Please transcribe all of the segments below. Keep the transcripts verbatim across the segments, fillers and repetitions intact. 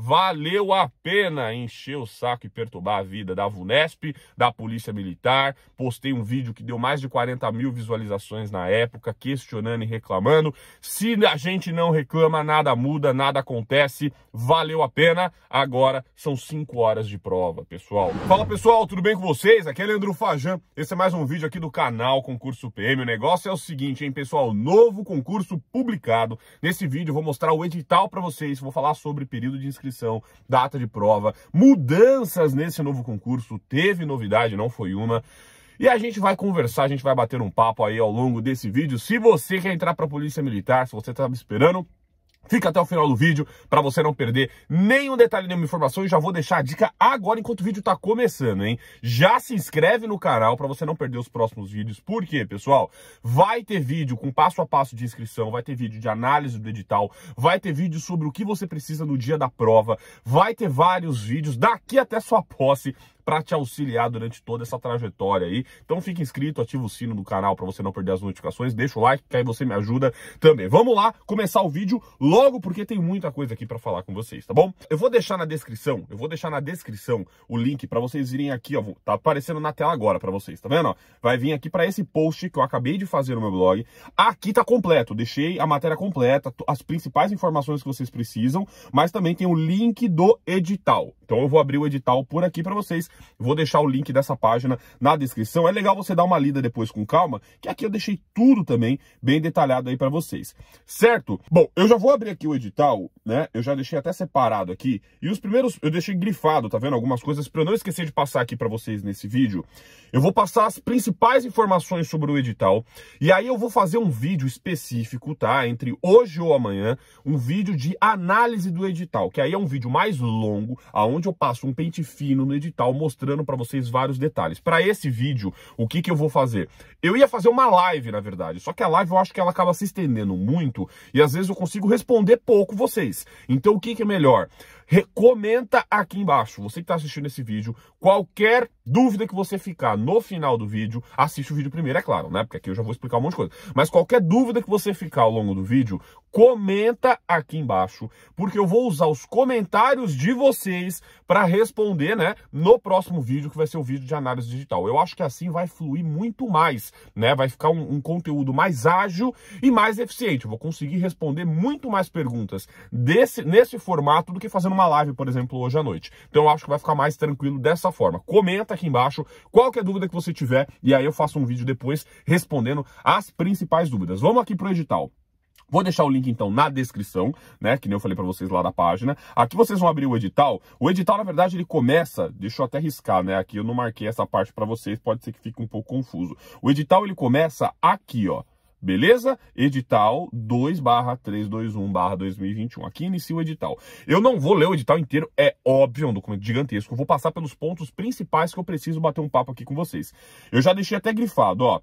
valeu a pena encher o saco e perturbar a vida da VUNESP, da Polícia Militar. Postei um vídeo que deu mais de quarenta mil visualizações na época, questionando e reclamando. Se a gente não reclama, nada muda, nada acontece. Valeu a pena. Agora são cinco horas de prova, pessoal. Fala, pessoal, tudo bem com vocês? Aqui é Leandro Fajan. Esse é mais um vídeo aqui do canal Concurso P M. O negócio é o seguinte, hein, pessoal? Novo concurso publicado. Nesse vídeo eu vou mostrar o edital para vocês, vou falar sobre período de inscrição, data de prova, mudanças nesse novo concurso, teve novidade, não foi uma. E a gente vai conversar, a gente vai bater um papo aí ao longo desse vídeo. Se você quer entrar para a Polícia Militar, se você estava esperando, fica até o final do vídeo para você não perder nenhum detalhe, nenhuma informação. E já vou deixar a dica agora enquanto o vídeo tá começando, hein? Já se inscreve no canal para você não perder os próximos vídeos. Por quê, pessoal? Vai ter vídeo com passo a passo de inscrição, vai ter vídeo de análise do edital, vai ter vídeo sobre o que você precisa no dia da prova, vai ter vários vídeos daqui até sua posse para te auxiliar durante toda essa trajetória aí. Então fica inscrito, ativa o sino do canal para você não perder as notificações, deixa o like, que aí você me ajuda também. Vamos lá, começar o vídeo logo, porque tem muita coisa aqui para falar com vocês, tá bom? Eu vou deixar na descrição, eu vou deixar na descrição o link para vocês irem aqui, ó, tá aparecendo na tela agora para vocês, tá vendo, ó? Vai vir aqui para esse post que eu acabei de fazer no meu blog. Aqui tá completo, deixei a matéria completa, as principais informações que vocês precisam, mas também tem o link do edital. Então eu vou abrir o edital por aqui para vocês. Vou deixar o link dessa página na descrição. É legal você dar uma lida depois com calma, que aqui eu deixei tudo também bem detalhado aí para vocês, certo? Bom, eu já vou abrir aqui o edital, né? Eu já deixei até separado aqui. E os primeiros eu deixei grifado, tá vendo? Algumas coisas para eu não esquecer de passar aqui para vocês nesse vídeo. Eu vou passar as principais informações sobre o edital. E aí eu vou fazer um vídeo específico, tá? Entre hoje ou amanhã, um vídeo de análise do edital, que aí é um vídeo mais longo, aonde eu passo um pente fino no edital, mostrando para vocês vários detalhes. Para esse vídeo, o que que eu vou fazer? Eu ia fazer uma live, na verdade, só que a live eu acho que ela acaba se estendendo muito e às vezes eu consigo responder pouco vocês. Então o que que é melhor? Comenta aqui embaixo, você que está assistindo esse vídeo, qualquer dúvida que você ficar no final do vídeo, assiste o vídeo primeiro, é claro, né? Porque aqui eu já vou explicar um monte de coisa. Mas qualquer dúvida que você ficar ao longo do vídeo, comenta aqui embaixo, porque eu vou usar os comentários de vocês para responder, né, no próximo vídeo, que vai ser o vídeo de análise digital. Eu acho que assim vai fluir muito mais, né? Vai ficar um, um conteúdo mais ágil e mais eficiente. Eu vou conseguir responder muito mais perguntas desse, nesse formato do que fazendo uma live, por exemplo, hoje à noite. Então eu acho que vai ficar mais tranquilo dessa forma. Comenta aqui embaixo qualquer dúvida que você tiver e aí eu faço um vídeo depois respondendo as principais dúvidas. Vamos aqui pro edital. Vou deixar o link, então, na descrição, né? Que nem eu falei pra vocês lá da página. Aqui vocês vão abrir o edital. O edital, na verdade, ele começa... Deixa eu até riscar, né? Aqui eu não marquei essa parte pra vocês. Pode ser que fique um pouco confuso. O edital, ele começa aqui, ó. Beleza? Edital dois barra trezentos e vinte e um barra dois mil e vinte e um. Aqui inicia o edital. Eu não vou ler o edital inteiro, é óbvio, é um documento gigantesco. Eu vou passar pelos pontos principais que eu preciso bater um papo aqui com vocês. Eu já deixei até grifado, ó.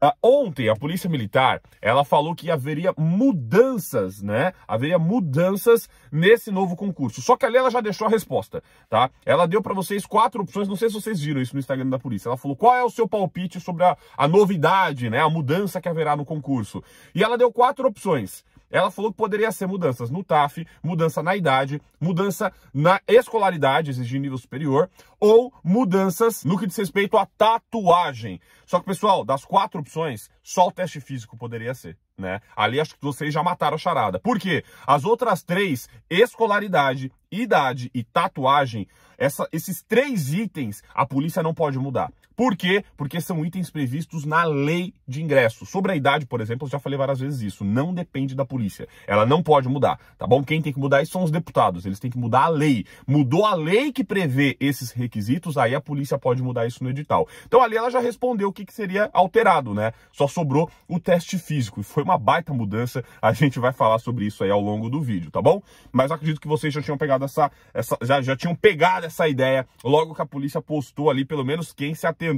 Uh, ontem a Polícia Militar, ela falou que haveria mudanças, né? Haveria mudanças nesse novo concurso. Só que ali ela já deixou a resposta, tá? Ela deu para vocês quatro opções, não sei se vocês viram isso no Instagram da Polícia. Ela falou qual é o seu palpite sobre a, a novidade, né? A mudança que haverá no concurso. E ela deu quatro opções. Ela falou que poderia ser mudanças no T A F, mudança na idade, mudança na escolaridade, exigir nível superior, ou mudanças no que diz respeito à tatuagem. Só que, pessoal, das quatro opções, só o teste físico poderia ser, né? Ali acho que vocês já mataram a charada. Por quê? As outras três, escolaridade, idade e tatuagem, essa, esses três itens a polícia não pode mudar. Por quê? Porque são itens previstos na lei de ingresso. Sobre a idade, por exemplo, eu já falei várias vezes isso, não depende da polícia. Ela não pode mudar, tá bom? Quem tem que mudar isso são os deputados, eles têm que mudar a lei. Mudou a lei que prevê esses requisitos, aí a polícia pode mudar isso no edital. Então ali ela já respondeu o que, que seria alterado, né? Só sobrou o teste físico, e foi uma baita mudança, a gente vai falar sobre isso aí ao longo do vídeo, tá bom? Mas eu acredito que vocês já tinham pegado essa, essa já, já tinham pegado essa ideia, logo que a polícia postou ali, pelo menos quem se atendeu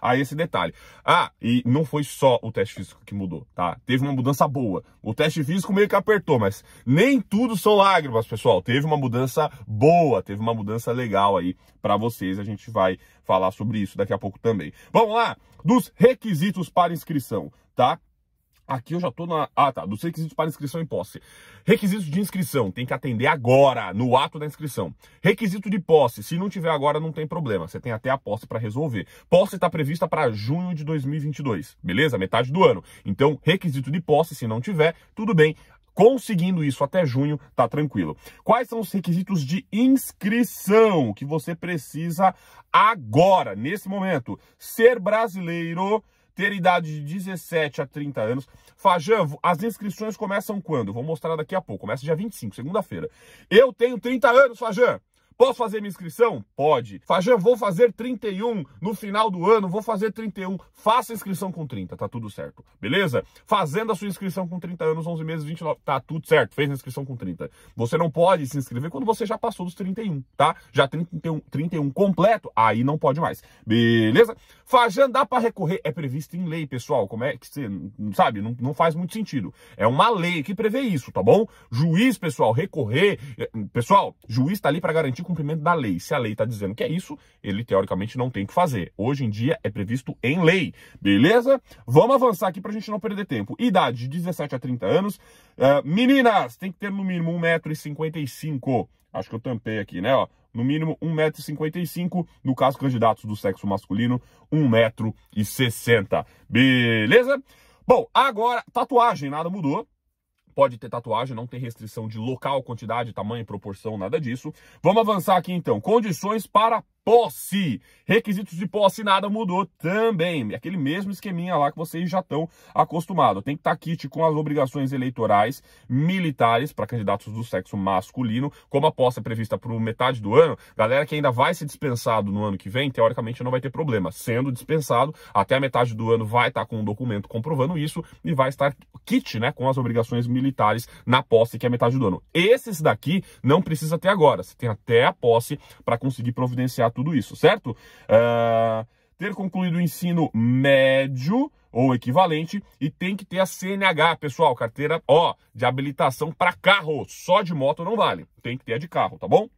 a esse detalhe. Ah, e não foi só o teste físico que mudou, tá? Teve uma mudança boa. O teste físico meio que apertou, mas nem tudo são lágrimas, pessoal. Teve uma mudança boa, teve uma mudança legal aí pra vocês. A gente vai falar sobre isso daqui a pouco também. Vamos lá, dos requisitos para inscrição, tá? Aqui eu já tô na... Ah, tá. Dos requisitos para inscrição em posse. Requisitos de inscrição. Tem que atender agora, no ato da inscrição. Requisito de posse. Se não tiver agora, não tem problema. Você tem até a posse para resolver. Posse está prevista para junho de dois mil e vinte e dois. Beleza? Metade do ano. Então, requisito de posse. Se não tiver, tudo bem. Conseguindo isso até junho, tá tranquilo. Quais são os requisitos de inscrição que você precisa agora, nesse momento? Ser brasileiro... Ter idade de dezessete a trinta anos. Fajan, as inscrições começam quando? Vou mostrar daqui a pouco. Começa dia vinte e cinco, segunda-feira. Eu tenho trinta anos, Fajan. Posso fazer minha inscrição? Pode. Fajan, vou fazer trinta e um no final do ano, vou fazer trinta e um. Faça inscrição com trinta, tá tudo certo. Beleza? Fazendo a sua inscrição com trinta anos, onze meses, vinte e nove, tá tudo certo. Fez a inscrição com trinta. Você não pode se inscrever quando você já passou dos trinta e um, tá? Já tem trinta e um, trinta e um completo, aí não pode mais. Beleza? Fajan, dá pra recorrer? É previsto em lei, pessoal. Como é que você, sabe? Não, não faz muito sentido. É uma lei que prevê isso, tá bom? Juiz, pessoal, recorrer... Pessoal, juiz tá ali pra garantir cumprimento da lei. Se a lei está dizendo que é isso, ele teoricamente não tem que fazer. Hoje em dia é previsto em lei. Beleza? Vamos avançar aqui para a gente não perder tempo. Idade de dezessete a trinta anos. Uh, meninas, tem que ter no mínimo um metro e cinquenta e cinco. Acho que eu tampei aqui, né? Ó, no mínimo um metro e cinquenta e cinco. No caso, candidatos do sexo masculino, um metro e sessenta. Beleza? Bom, agora, tatuagem, nada mudou. Pode ter tatuagem, não tem restrição de local, quantidade, tamanho, proporção, nada disso. Vamos avançar aqui então. Condições para posse. Requisitos de posse, nada mudou também. Aquele mesmo esqueminha lá que vocês já estão acostumados. Tem que estar kit com as obrigações eleitorais, militares, para candidatos do sexo masculino. Como a posse é prevista para metade do ano, galera que ainda vai ser dispensado no ano que vem, teoricamente não vai ter problema. Sendo dispensado, até a metade do ano vai estar com um documento comprovando isso e vai estar kit, né, com as obrigações militares na posse, que é metade do ano. Esses daqui não precisa ter agora. Você tem até a posse para conseguir providenciar tudo isso, certo? Uh, ter concluído o ensino médio ou equivalente e tem que ter a C N H, pessoal, carteira ó, de habilitação para carro, só de moto não vale, tem que ter a de carro, tá bom?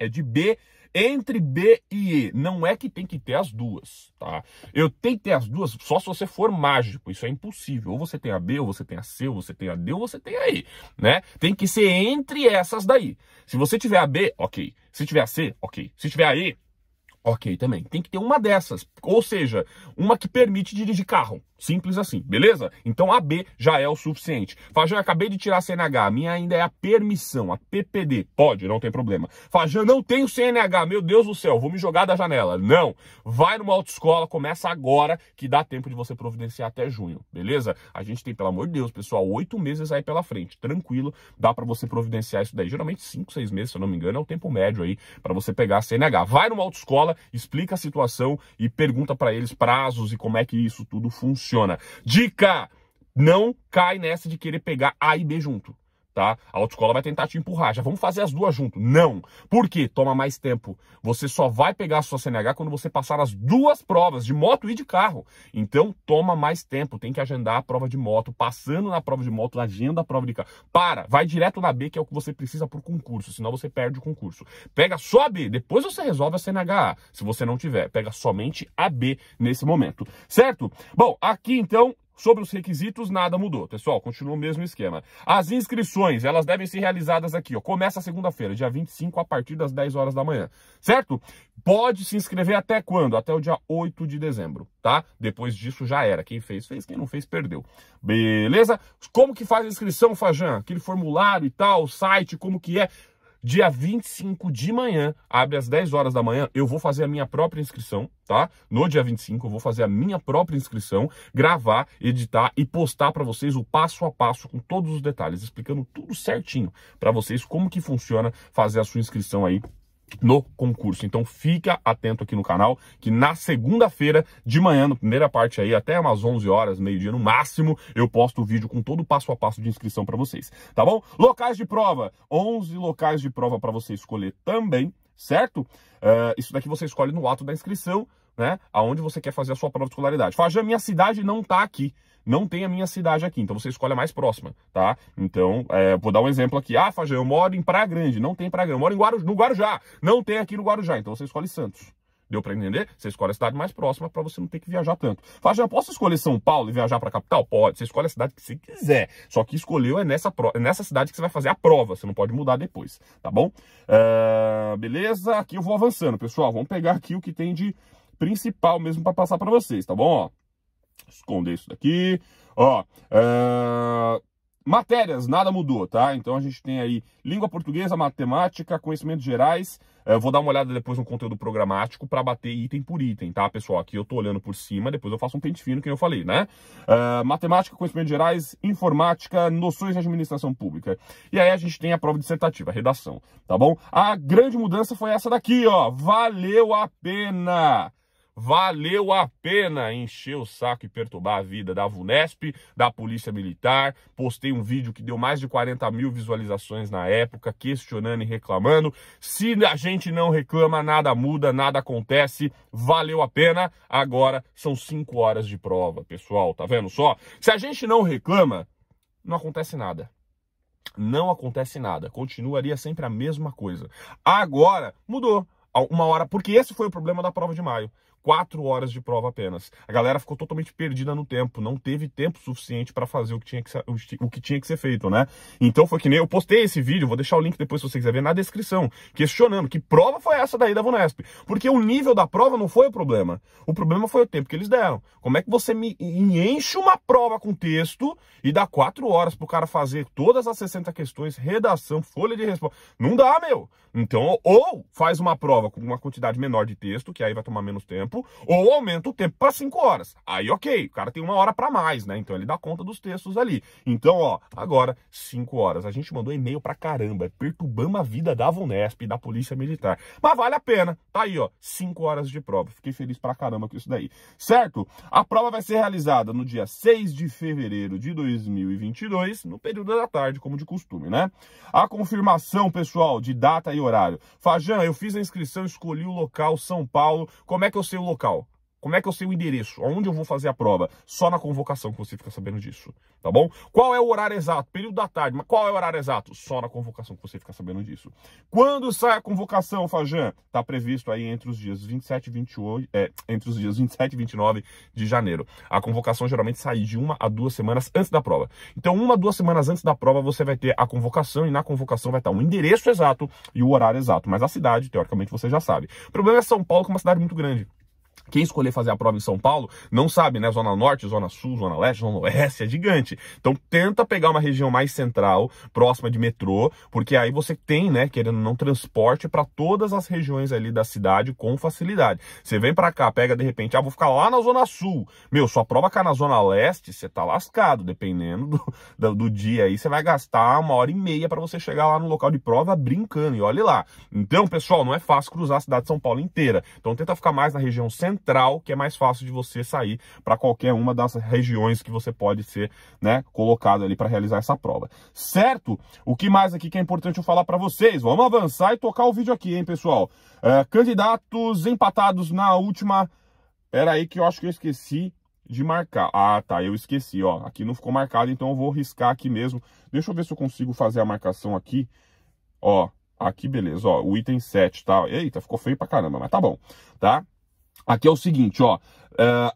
É de B, entre B e E, não é que tem que ter as duas, tá? Eu tenho que ter as duas só se você for mágico, isso é impossível, ou você tem a B, ou você tem a C, ou você tem a D, ou você tem a E, né? Tem que ser entre essas daí. Se você tiver a B, ok. Se tiver a C, ok. Se tiver a E, ok também. Tem que ter uma dessas, ou seja, uma que permite dirigir carro. Simples assim, beleza? Então a B já é o suficiente. Fajan, acabei de tirar a C N H, a minha ainda é a permissão, a P P D. Pode, não tem problema. Fajan, não tenho C N H, meu Deus do céu, vou me jogar da janela. Não, vai numa autoescola, começa agora, que dá tempo de você providenciar até junho, beleza? A gente tem, pelo amor de Deus, pessoal, oito meses aí pela frente, tranquilo, dá pra você providenciar isso daí. Geralmente cinco, seis meses, se eu não me engano, é o tempo médio aí pra você pegar a C N H. Vai numa autoescola, explica a situação e pergunta pra eles prazos e como é que isso tudo funciona. Funciona. Dica, não cai nessa de querer pegar A e B junto, tá? A autoescola vai tentar te empurrar, já vamos fazer as duas junto. Não, porque toma mais tempo. Você só vai pegar a sua C N H quando você passar as duas provas, de moto e de carro. Então toma mais tempo, tem que agendar a prova de moto, passando na prova de moto, agenda a prova de carro. Para, vai direto na B, que é o que você precisa pro concurso, senão você perde o concurso. Pega só a B, depois você resolve a C N H A, se você não tiver. Pega somente a B nesse momento, certo? Bom, aqui então... Sobre os requisitos, nada mudou, pessoal, continua o mesmo esquema. As inscrições, elas devem ser realizadas aqui, ó, começa segunda-feira, dia vinte e cinco, a partir das dez horas da manhã, certo? Pode se inscrever até quando? Até o dia oito de dezembro, tá? Depois disso já era, quem fez, fez, quem não fez, perdeu. Beleza? Como que faz a inscrição, Fajan? Aquele formulário e tal, site, como que é? Dia vinte e cinco de manhã, abre às dez horas da manhã, eu vou fazer a minha própria inscrição, tá? No dia vinte e cinco eu vou fazer a minha própria inscrição, gravar, editar e postar para vocês o passo a passo com todos os detalhes, explicando tudo certinho para vocês como que funciona fazer a sua inscrição aí no concurso. Então fica atento aqui no canal, que na segunda-feira de manhã, na primeira parte aí, até umas onze horas, meio-dia no máximo, eu posto o vídeo com todo o passo a passo de inscrição para vocês, tá bom? Locais de prova, onze locais de prova para você escolher também, certo? Uh, isso daqui você escolhe no ato da inscrição, né? Aonde você quer fazer a sua prova de escolaridade. Fajan, minha cidade não tá aqui. Não tem a minha cidade aqui, então você escolhe a mais próxima, tá? Então, é, vou dar um exemplo aqui. Ah, Fajan, eu moro em Praia Grande, não tem Praia Grande. Eu moro em Guarujá, no Guarujá, não tem aqui no Guarujá, então você escolhe Santos. Deu para entender? Você escolhe a cidade mais próxima para você não ter que viajar tanto. Fala, já posso escolher São Paulo e viajar para a capital? Pode. Você escolhe a cidade que você quiser. Só que escolheu é nessa, é nessa cidade que você vai fazer a prova. Você não pode mudar depois, tá bom? Uh, beleza? Aqui eu vou avançando, pessoal. Vamos pegar aqui o que tem de principal mesmo para passar para vocês, tá bom? Ó, esconder isso daqui. Ó, uh, matérias, nada mudou, tá? Então a gente tem aí língua portuguesa, matemática, conhecimentos gerais. Eu vou dar uma olhada depois no conteúdo programático para bater item por item, tá, pessoal? Aqui eu tô olhando por cima, depois eu faço um pente fino, que eu falei, né? Uh, matemática, conhecimentos gerais, informática, noções de administração pública. E aí a gente tem a prova dissertativa, a redação, tá bom? A grande mudança foi essa daqui, ó. Valeu a pena! Valeu a pena encher o saco e perturbar a vida da VUNESP, da Polícia Militar. Postei um vídeo que deu mais de quarenta mil visualizações na época, questionando e reclamando. Se a gente não reclama, nada muda, nada acontece. Valeu a pena. Agora são cinco horas de prova, pessoal. Tá vendo só? Se a gente não reclama, não acontece nada. Não acontece nada. Continuaria sempre a mesma coisa. Agora mudou. Uma hora, porque esse foi o problema da prova de maio. Quatro horas de prova apenas. A galera ficou totalmente perdida no tempo. Não teve tempo suficiente para fazer o que, tinha que ser, o que tinha que ser feito, né? Então foi que nem... Eu postei esse vídeo, vou deixar o link depois se você quiser ver na descrição. Questionando que prova foi essa daí da VUNESP. Porque o nível da prova não foi o problema. O problema foi o tempo que eles deram. Como é que você me enche uma prova com texto e dá quatro horas pro cara fazer todas as sessenta questões, redação, folha de resposta? Não dá, meu! Então, ou faz uma prova com uma quantidade menor de texto, que aí vai tomar menos tempo, ou aumenta o tempo para cinco horas. Aí, ok, o cara tem uma hora para mais, né? Então ele dá conta dos textos ali. Então, ó, agora cinco horas. A gente mandou e-mail para caramba, perturbamos a vida da VUNESP e da Polícia Militar. Mas vale a pena. Tá aí, ó, cinco horas de prova. Fiquei feliz pra caramba com isso daí. Certo? A prova vai ser realizada no dia seis de fevereiro de dois mil e vinte e dois, no período da tarde, como de costume, né? A confirmação, pessoal, de data e horário. Fajan, eu fiz a inscrição, escolhi o local, São Paulo. Como é que eu sei o local? Como é que eu sei o endereço? Onde eu vou fazer a prova? Só na convocação que você fica sabendo disso, tá bom? Qual é o horário exato? Período da tarde, mas qual é o horário exato? Só na convocação que você fica sabendo disso. Quando sai a convocação, Fajan? Tá previsto aí entre os dias vinte e sete e vinte e oito, é, entre os dias vinte e sete e vinte e nove de janeiro. A convocação geralmente sai de uma a duas semanas antes da prova. Então, uma a duas semanas antes da prova, você vai ter a convocação e na convocação vai estar o endereço exato e o horário exato. Mas a cidade, teoricamente, você já sabe. O problema é São Paulo, que é uma cidade muito grande. Quem escolher fazer a prova em São Paulo não sabe, né? Zona Norte, Zona Sul, Zona Leste, Zona Oeste, é gigante. Então tenta pegar uma região mais central, próxima de metrô, porque aí você tem, né, querendo ou não, transporte para todas as regiões ali da cidade com facilidade. Você vem para cá, pega de repente, ah, vou ficar lá na Zona Sul. Meu, sua prova cá na Zona Leste, você tá lascado, dependendo do, do dia aí, você vai gastar uma hora e meia para você chegar lá no local de prova brincando, e olha lá. Então, pessoal, não é fácil cruzar a cidade de São Paulo inteira. Então tenta ficar mais na região central, Central, que é mais fácil de você sair para qualquer uma das regiões que você pode ser, né, colocado ali para realizar essa prova. Certo? O que mais aqui que é importante eu falar para vocês? Vamos avançar e tocar o vídeo aqui, hein, pessoal? Uh, candidatos empatados na última... Pera aí que eu acho que eu esqueci de marcar. Ah, tá, eu esqueci, ó. Aqui não ficou marcado, então eu vou riscar aqui mesmo. Deixa eu ver se eu consigo fazer a marcação aqui. Ó, aqui, beleza, ó. O item sete, tá? Eita, ficou feio pra caramba, mas tá bom, tá? Aqui é o seguinte, ó, uh,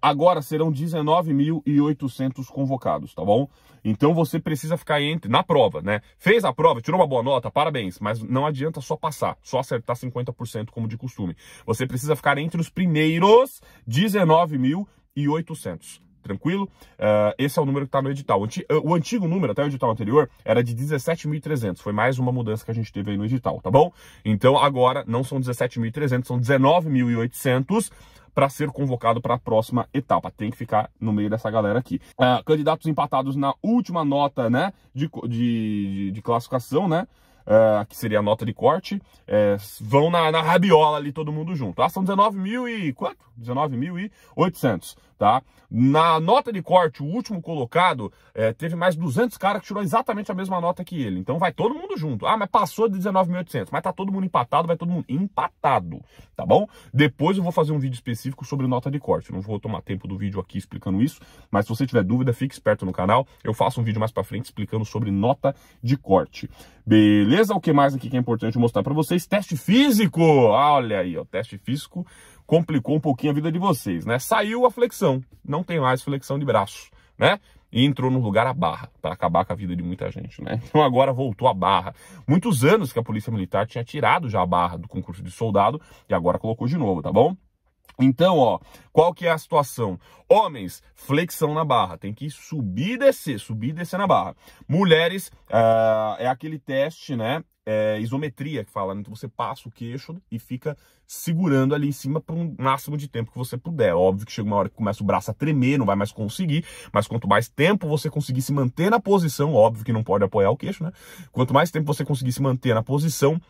agora serão dezenove mil e oitocentos convocados, tá bom? Então você precisa ficar entre, na prova, né? Fez a prova, tirou uma boa nota, parabéns, mas não adianta só passar, só acertar cinquenta por cento como de costume. Você precisa ficar entre os primeiros dezenove mil e oitocentos. Tranquilo? Uh, esse é o número que está no edital. O, anti, o antigo número, até o edital anterior, era de dezessete mil e trezentos. Foi mais uma mudança que a gente teve aí no edital, tá bom? Então, agora, não são dezessete mil e trezentos, são dezenove mil e oitocentos para ser convocado para a próxima etapa. Tem que ficar no meio dessa galera aqui. Uh, candidatos empatados na última nota, né, de, de, de classificação, né? Uh, que seria a nota de corte, é, vão na, na rabiola ali todo mundo junto. Ah, são dezenove mil e quanto? dezenove mil e oitocentos, tá? Na nota de corte, o último colocado, é, teve mais duzentos caras que tirou exatamente a mesma nota que ele. Então vai todo mundo junto. Ah, mas passou de dezenove mil e oitocentos, mas tá todo mundo empatado, vai todo mundo empatado, tá bom? Depois eu vou fazer um vídeo específico sobre nota de corte. Não vou tomar tempo do vídeo aqui explicando isso, mas se você tiver dúvida, fique esperto no canal. Eu faço um vídeo mais pra frente explicando sobre nota de corte. Beleza? Beleza? O que mais aqui que é importante mostrar para vocês? Teste físico! Olha aí, ó, teste físico complicou um pouquinho a vida de vocês, né? Saiu a flexão, não tem mais flexão de braço, né? E entrou no lugar a barra, para acabar com a vida de muita gente, né? Então agora voltou a barra. Muitos anos que a Polícia Militar tinha tirado já a barra do concurso de soldado e agora colocou de novo, tá bom? Então, ó, qual que é a situação? Homens, flexão na barra, tem que subir e descer, subir e descer na barra. Mulheres, uh, é aquele teste, né? É, isometria que fala, né? Então você passa o queixo e fica segurando ali em cima por um máximo de tempo que você puder. Óbvio que chega uma hora que começa o braço a tremer, não vai mais conseguir, mas quanto mais tempo você conseguir se manter na posição, óbvio que não pode apoiar o queixo, né? Quanto mais tempo você conseguir se manter na posição,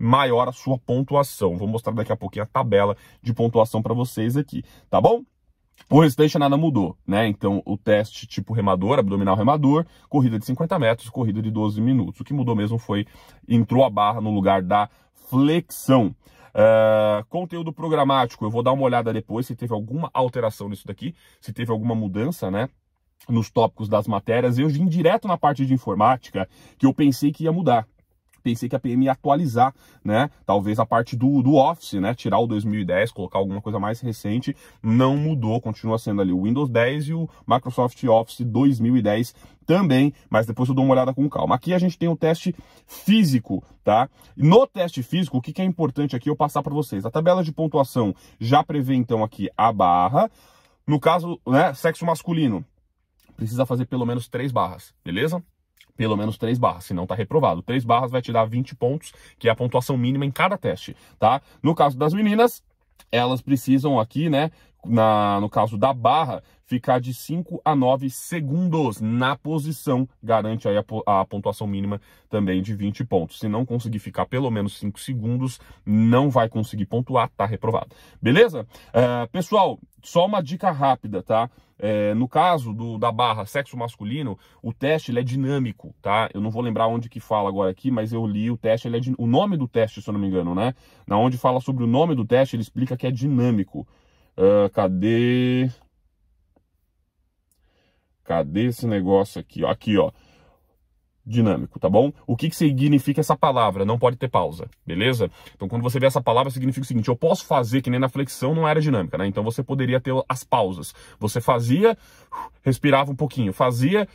maior a sua pontuação. Vou mostrar daqui a pouquinho a tabela de pontuação para vocês aqui, tá bom? O restante nada mudou, né? Então o teste tipo remador, abdominal remador, corrida de cinquenta metros, corrida de doze minutos. O que mudou mesmo foi, entrou a barra no lugar da flexão. Uh, conteúdo programático, eu vou dar uma olhada depois se teve alguma alteração nisso daqui, se teve alguma mudança, né? Nos tópicos das matérias. Eu vim direto na parte de informática, que eu pensei que ia mudar. Pensei que a P M ia atualizar, né? Talvez a parte do, do Office, né? Tirar o dois mil e dez, colocar alguma coisa mais recente. Não mudou, continua sendo ali o Windows dez e o Microsoft Office dois mil e dez também. Mas depois eu dou uma olhada com calma. Aqui a gente tem o teste físico, tá? No teste físico, o que, que é importante aqui eu passar para vocês? A tabela de pontuação já prevê, então, aqui a barra. No caso, né? Sexo masculino. Precisa fazer pelo menos três barras, beleza? Pelo menos três barras, senão tá reprovado. Três barras vai te dar vinte pontos, que é a pontuação mínima em cada teste, tá? No caso das meninas, elas precisam aqui, né, na, no caso da barra, ficar de cinco a nove segundos na posição. Garante aí a, a pontuação mínima também de vinte pontos. Se não conseguir ficar pelo menos cinco segundos, não vai conseguir pontuar, tá reprovado. Beleza? É, pessoal, só uma dica rápida, tá? É, no caso do, da barra sexo masculino, o teste ele é dinâmico, tá? Eu não vou lembrar onde que fala agora aqui, mas eu li o teste, ele é din... o nome do teste, se eu não me engano, né? Na onde fala sobre o nome do teste, ele explica que é dinâmico. Uh, cadê? Cadê esse negócio aqui? Ó, aqui, ó. Dinâmico, tá bom? O que que significa essa palavra? Não pode ter pausa, beleza? Então quando você vê essa palavra, significa o seguinte: eu posso fazer que nem na flexão, não era dinâmica, né? Então você poderia ter as pausas. Você fazia, respirava um pouquinho, fazia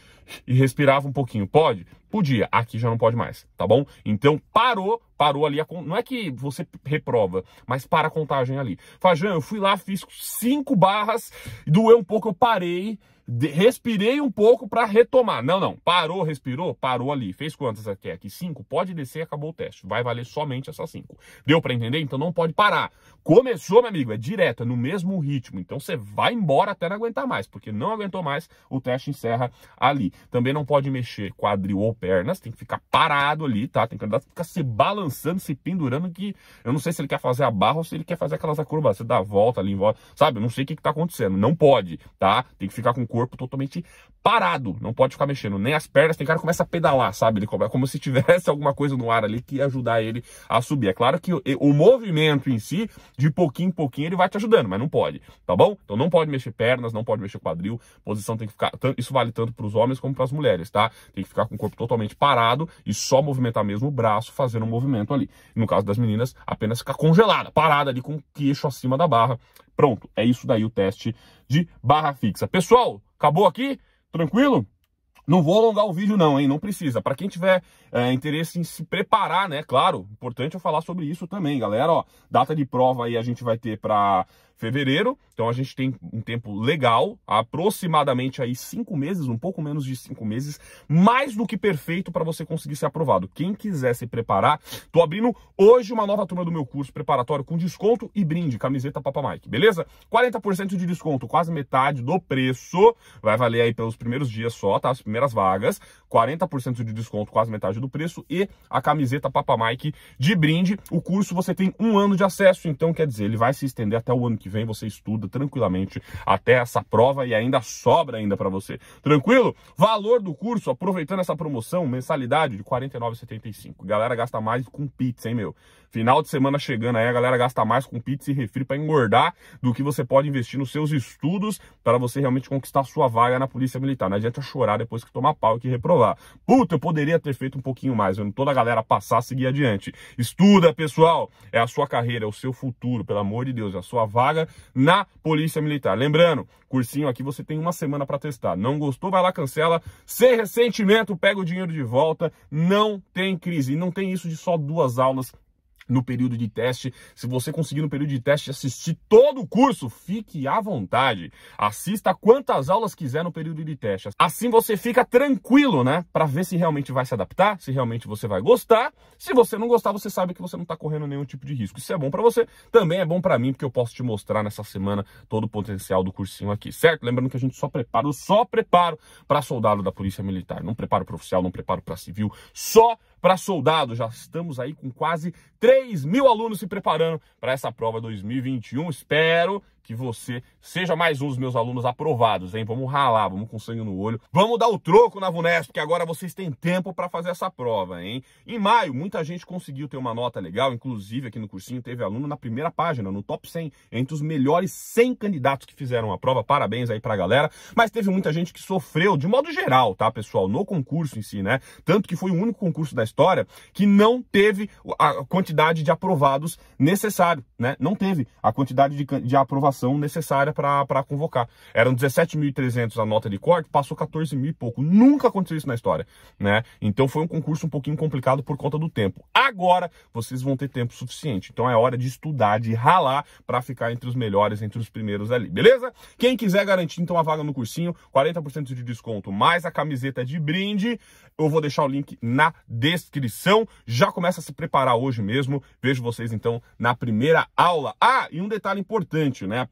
e respirava um pouquinho. Pode? Podia. Aqui já não pode mais, tá bom? Então parou, parou ali. A con... Não é que você reprova, mas para a contagem ali. Fajan, eu fui lá, fiz cinco barras, doeu um pouco, eu parei. De, respirei um pouco para retomar. Não, não. Parou, respirou, parou ali. Fez quantas aqui? Aqui cinco. Pode descer, acabou o teste. Vai valer somente essas cinco. Deu para entender? Então não pode parar. Começou, meu amigo, é direto, é no mesmo ritmo. Então você vai embora até não aguentar mais, porque não aguentou mais, o teste encerra ali. Também não pode mexer quadril ou pernas, tem que ficar parado ali, tá? Tem que ficar se balançando, se pendurando, que eu não sei se ele quer fazer a barra ou se ele quer fazer aquelas acrobacias, você dá a volta ali em volta, sabe? Eu não sei o que que tá acontecendo. Não pode, tá? Tem que ficar com corpo totalmente parado, não pode ficar mexendo, nem as pernas, tem cara que começa a pedalar, sabe? Ele é como se tivesse alguma coisa no ar ali que ia ajudar ele a subir. É claro que o, o movimento em si, de pouquinho em pouquinho, ele vai te ajudando, mas não pode, tá bom? Então não pode mexer pernas, não pode mexer quadril, posição tem que ficar, isso vale tanto para os homens como para as mulheres, tá? Tem que ficar com o corpo totalmente parado e só movimentar mesmo o braço, fazendo um movimento ali. No caso das meninas, apenas ficar congelada, parada ali com o queixo acima da barra. Pronto, é isso daí o teste de barra fixa. Pessoal, acabou aqui? Tranquilo? Não vou alongar o vídeo não, hein? Não precisa. Para quem tiver é, interesse em se preparar, né? Claro, importante eu falar sobre isso também, galera. Ó, data de prova aí a gente vai ter para fevereiro. Então a gente tem um tempo legal, aproximadamente aí cinco meses, um pouco menos de cinco meses, mais do que perfeito para você conseguir ser aprovado. Quem quiser se preparar, tô abrindo hoje uma nova turma do meu curso preparatório com desconto e brinde, camiseta Papa Mike, beleza? quarenta por cento de desconto, quase metade do preço, vai valer aí pelos primeiros dias só, tá? As primeiras vagas, quarenta por cento de desconto, quase metade do preço e a camiseta Papa Mike de brinde. O curso você tem um ano de acesso, então quer dizer, ele vai se estender até o ano que vem, você estuda tranquilamente até essa prova e ainda sobra ainda para você. Tranquilo? Valor do curso, aproveitando essa promoção, mensalidade de quarenta e nove reais e setenta e cinco centavos. Galera gasta mais com pizza, hein, meu? Final de semana chegando aí, a galera gasta mais com pizza e refri para engordar do que você pode investir nos seus estudos para você realmente conquistar a sua vaga na Polícia Militar. Não adianta chorar depois que tomar pau e que reprovar. lá. Puta, eu poderia ter feito um pouquinho mais, vendo toda a galera passar, seguir adiante. Estuda, pessoal, é a sua carreira, é o seu futuro, pelo amor de Deus, é a sua vaga na Polícia Militar. Lembrando, cursinho aqui você tem uma semana para testar. Não gostou, vai lá, cancela, sem ressentimento, pega o dinheiro de volta, não tem crise. E não tem isso de só duas aulas no período de teste. Se você conseguir no período de teste assistir todo o curso, fique à vontade, assista quantas aulas quiser no período de teste, assim você fica tranquilo, né, para ver se realmente vai se adaptar, se realmente você vai gostar. Se você não gostar, você sabe que você não tá correndo nenhum tipo de risco. Isso é bom para você, também é bom para mim, porque eu posso te mostrar nessa semana todo o potencial do cursinho aqui, certo? Lembrando que a gente só prepara, eu só preparo para soldado da Polícia Militar, não preparo para oficial, não preparo para civil, só para soldado. Já estamos aí com quase três mil alunos se preparando para essa prova dois mil e vinte e um. Espero que você seja mais um dos meus alunos aprovados, hein? Vamos ralar, vamos com sangue no olho, vamos dar o troco na VUNESP, porque agora vocês têm tempo para fazer essa prova, hein? Em maio, muita gente conseguiu ter uma nota legal, inclusive aqui no cursinho teve aluno na primeira página, no top cem, entre os melhores cem candidatos que fizeram a prova. Parabéns aí pra galera, mas teve muita gente que sofreu de modo geral, tá, pessoal? No concurso em si, né? Tanto que foi o único concurso da história que não teve a quantidade de aprovados necessário, né? Não teve a quantidade de, de aprovação necessária para convocar. Eram dezessete mil e trezentos a nota de corte, passou quatorze mil e pouco. Nunca aconteceu isso na história, né? Então foi um concurso um pouquinho complicado por conta do tempo. Agora vocês vão ter tempo suficiente, então é hora de estudar, de ralar para ficar entre os melhores, entre os primeiros ali, beleza? Quem quiser garantir então a vaga no cursinho, quarenta por cento de desconto, mais a camiseta de brinde, eu vou deixar o link na descrição. Inscrição, já começa a se preparar hoje mesmo. Vejo vocês então na primeira aula. Ah, e um detalhe importante, né?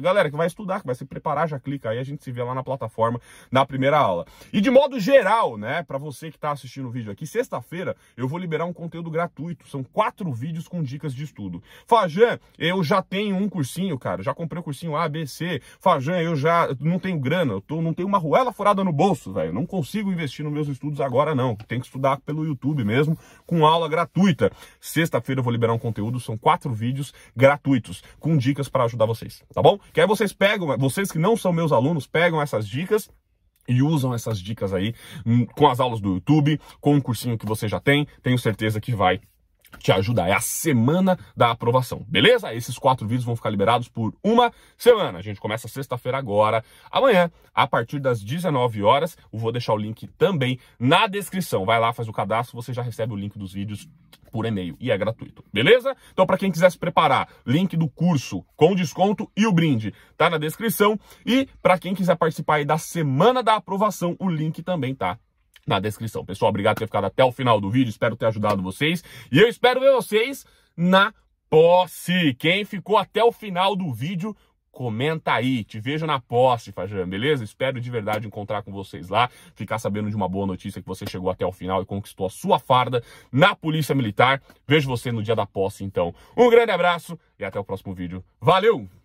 Galera que vai estudar, que vai se preparar, já clica aí, a gente se vê lá na plataforma na primeira aula. E de modo geral, né, para você que tá assistindo o vídeo aqui, sexta-feira eu vou liberar um conteúdo gratuito, são quatro vídeos com dicas de estudo. Fajan, eu já tenho um cursinho, cara, já comprei o cursinho A, B, C. Fajan, eu já não tenho grana, eu tô, não tenho uma arruela furada no bolso, velho, não consigo investir nos meus estudos agora não, tem que estudar pelo YouTube mesmo, com aula gratuita. Sexta-feira eu vou liberar um conteúdo, são quatro vídeos gratuitos, com dicas para ajudar vocês, tá bom? Que aí vocês pegam, vocês que não são meus alunos, pegam essas dicas e usam essas dicas aí com as aulas do YouTube, com o cursinho que você já tem, tenho certeza que vai te ajudar. É a semana da aprovação, beleza? Esses quatro vídeos vão ficar liberados por uma semana. A gente começa sexta-feira agora, amanhã, a partir das dezenove horas. Eu vou deixar o link também na descrição. Vai lá, faz o cadastro, você já recebe o link dos vídeos por e-mail e é gratuito, beleza? Então, para quem quiser se preparar, link do curso com desconto e o brinde tá na descrição. E para quem quiser participar aí da semana da aprovação, o link também tá na descrição. Pessoal, obrigado por ter ficado até o final do vídeo, espero ter ajudado vocês e eu espero ver vocês na posse. Quem ficou até o final do vídeo, comenta aí, te vejo na posse, Fajan, beleza? Espero de verdade encontrar com vocês lá, ficar sabendo de uma boa notícia que você chegou até o final e conquistou a sua farda na Polícia Militar. Vejo você no dia da posse, então. Um grande abraço e até o próximo vídeo. Valeu!